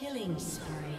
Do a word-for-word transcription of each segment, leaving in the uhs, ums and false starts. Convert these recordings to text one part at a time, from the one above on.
Killing spree.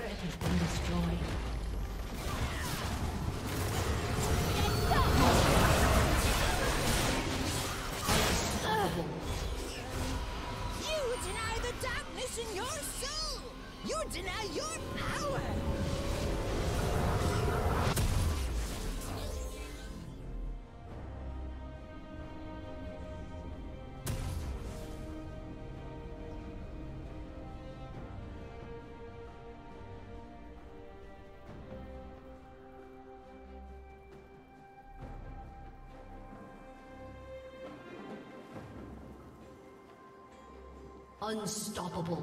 turret has been destroyed. Unstoppable.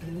Blue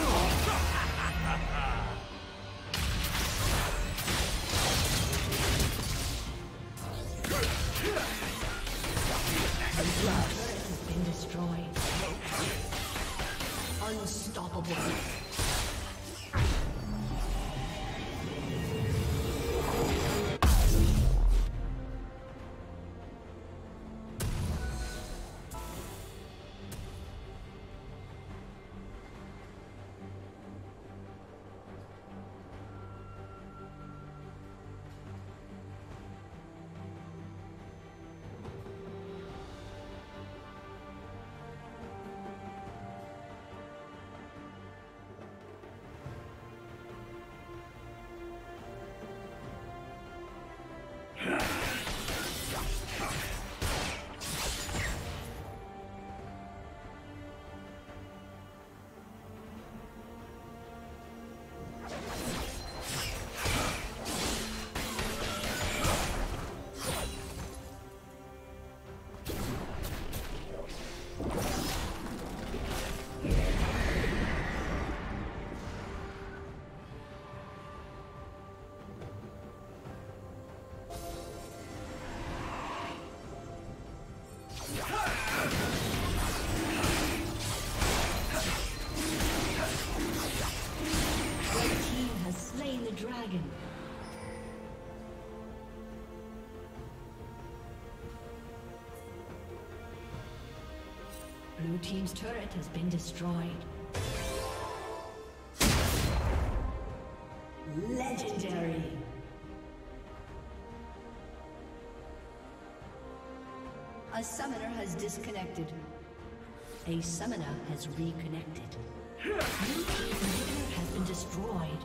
Oh! dragon. Blue team's turret has been destroyed. Legendary. A summoner has disconnected. A summoner has reconnected. New team inhibitor has been destroyed.